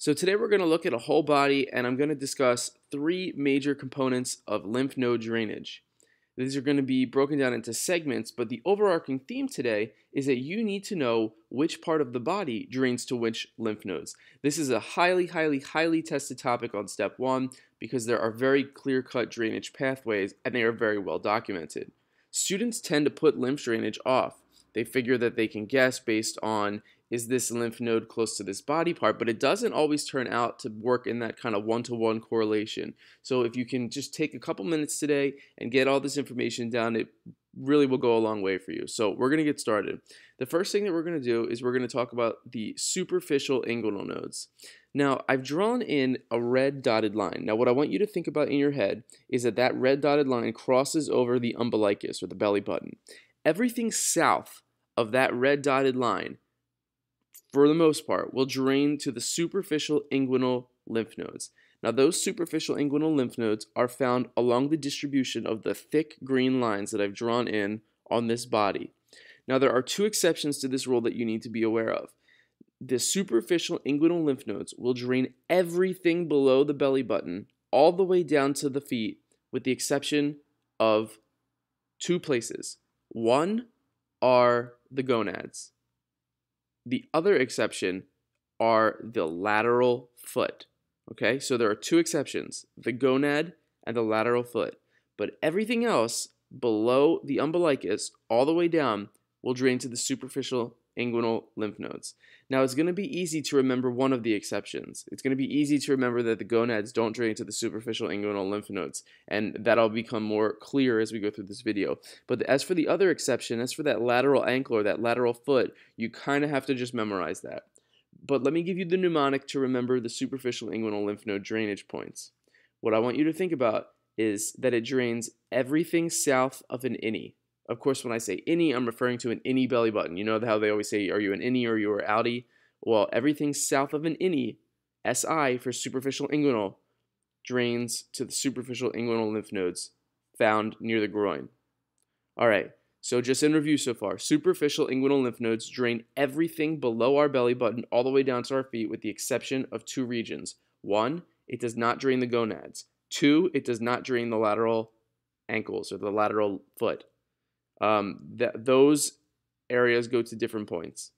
So today we're going to look at a whole body, and I'm going to discuss three major components of lymph node drainage. These are going to be broken down into segments, but the overarching theme today is that you need to know which part of the body drains to which lymph nodes. This is a highly tested topic on Step 1 because there are very clear-cut drainage pathways and they are very well documented. Students tend to put lymph drainage off. They figure that they can guess based on, is this lymph node close to this body part? But it doesn't always turn out to work in that kind of one-to-one correlation. So if you can just take a couple minutes today and get all this information down, it really will go a long way for you. So we're going to get started. The first thing that we're going to do is we're going to talk about the superficial inguinal nodes. Now, I've drawn in a red dotted line. Now, what I want you to think about in your head is that that red dotted line crosses over the umbilicus, or the belly button. Everything south of that red dotted line, for the most part, will drain to the superficial inguinal lymph nodes. Now, those superficial inguinal lymph nodes are found along the distribution of the thick green lines that I've drawn in on this body. Now, there are two exceptions to this rule that you need to be aware of. The superficial inguinal lymph nodes will drain everything below the belly button all the way down to the feet, with the exception of two places. One are the gonads. The other exception are the lateral foot. Okay, so there are two exceptions, the gonad and the lateral foot. But everything else below the umbilicus all the way down will drain to the superficial inguinal lymph nodes. Now, it's going to be easy to remember one of the exceptions. It's going to be easy to remember that the gonads don't drain to the superficial inguinal lymph nodes, and that'll become more clear as we go through this video. But as for the other exception, as for that lateral ankle or that lateral foot, you kind of have to just memorize that. But let me give you the mnemonic to remember the superficial inguinal lymph node drainage points. What I want you to think about is that it drains everything south of an innie. Of course, when I say innie, I'm referring to an innie belly button. You know how they always say, are you an innie or you are outie? Well, everything south of an innie, SI for superficial inguinal, drains to the superficial inguinal lymph nodes found near the groin. All right, so just in review so far, superficial inguinal lymph nodes drain everything below our belly button all the way down to our feet, with the exception of two regions. One, it does not drain the gonads. Two, it does not drain the lateral ankles or the lateral foot. Those areas go to different points.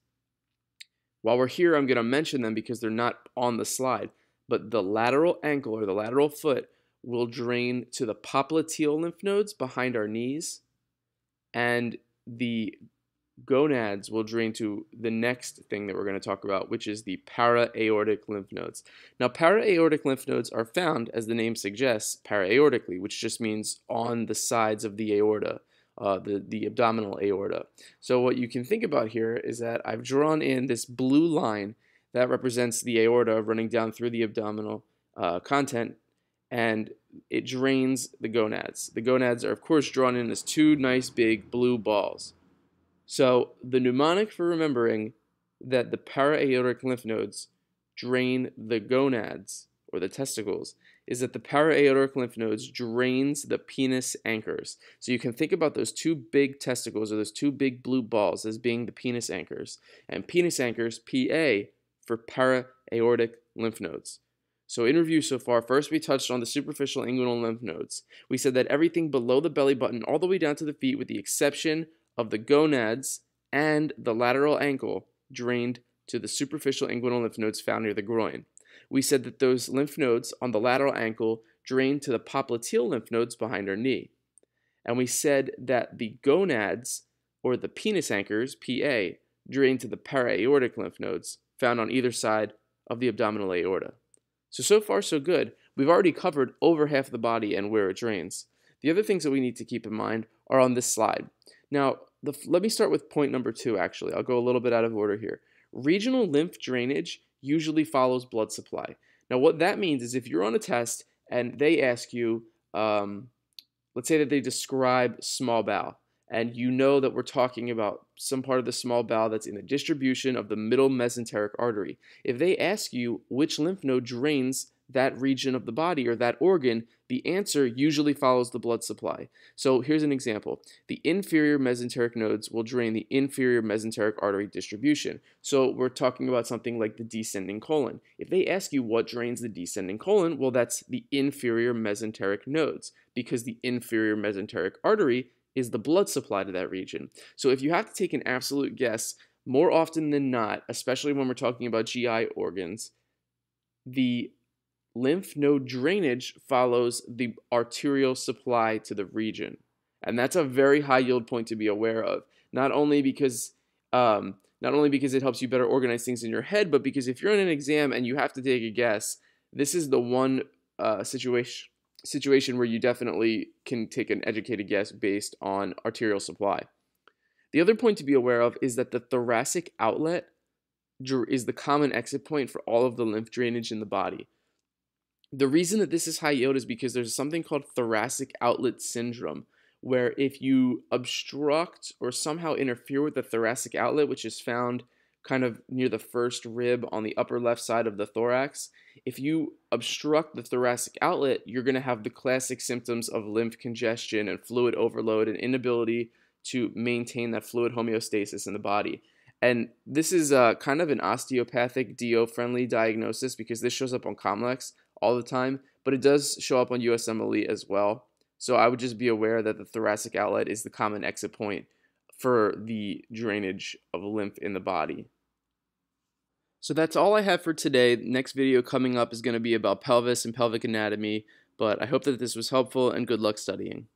While we're here, I'm going to mention them because they're not on the slide, but the lateral ankle or the lateral foot will drain to the popliteal lymph nodes behind our knees, and the gonads will drain to the next thing that we're going to talk about, which is the para aortic lymph nodes. Now, para aortic lymph nodes are found, as the name suggests, para-aortically, which just means on the sides of the aorta. The abdominal aorta. So what you can think about here is that I've drawn in this blue line that represents the aorta running down through the abdominal content, and it drains the gonads. The gonads are, of course, drawn in as two nice big blue balls. So the mnemonic for remembering that the para-aortic lymph nodes drain the gonads, or the testicles, is that the para-aortic lymph nodes drains the penis anchors. So you can think about those two big testicles, or those two big blue balls, as being the penis anchors. And penis anchors, PA, for para-aortic lymph nodes. So in review so far, first we touched on the superficial inguinal lymph nodes. We said that everything below the belly button all the way down to the feet, with the exception of the gonads and the lateral ankle, drained to the superficial inguinal lymph nodes found near the groin. We said that those lymph nodes on the lateral ankle drain to the popliteal lymph nodes behind our knee. And we said that the gonads, or the penis anchors, PA, drain to the para-aortic lymph nodes found on either side of the abdominal aorta. So far, so good. We've already covered over half the body and where it drains. The other things that we need to keep in mind are on this slide. Now, let me start with point number two, actually. I'll go a little bit out of order here. Regional lymph drainage usually follows blood supply. Now, what that means is if you're on a test and they ask you, let's say that they describe small bowel, and you know that we're talking about some part of the small bowel that's in the distribution of the middle mesenteric artery. If they ask you which lymph node drains that region of the body or that organ, the answer usually follows the blood supply. So here's an example. The inferior mesenteric nodes will drain the inferior mesenteric artery distribution. So we're talking about something like the descending colon. If they ask you what drains the descending colon, well, that's the inferior mesenteric nodes, because the inferior mesenteric artery is the blood supply to that region. So if you have to take an absolute guess, more often than not, especially when we're talking about GI organs, the lymph node drainage follows the arterial supply to the region. And that's a very high yield point to be aware of, not only because it helps you better organize things in your head, but because if you're in an exam and you have to take a guess, this is the one situation where you definitely can take an educated guess based on arterial supply. The other point to be aware of is that the thoracic outlet is the common exit point for all of the lymph drainage in the body. The reason that this is high yield is because there's something called thoracic outlet syndrome, where if you obstruct or somehow interfere with the thoracic outlet, which is found kind of near the first rib on the upper left side of the thorax, if you obstruct the thoracic outlet, you're going to have the classic symptoms of lymph congestion and fluid overload and inability to maintain that fluid homeostasis in the body. And this is kind of an osteopathic DO friendly diagnosis, because this shows up on COMLEX all the time, but it does show up on USMLE as well. So I would just be aware that the thoracic outlet is the common exit point for the drainage of lymph in the body. So that's all I have for today. The next video coming up is going to be about pelvis and pelvic anatomy, but I hope that this was helpful, and good luck studying.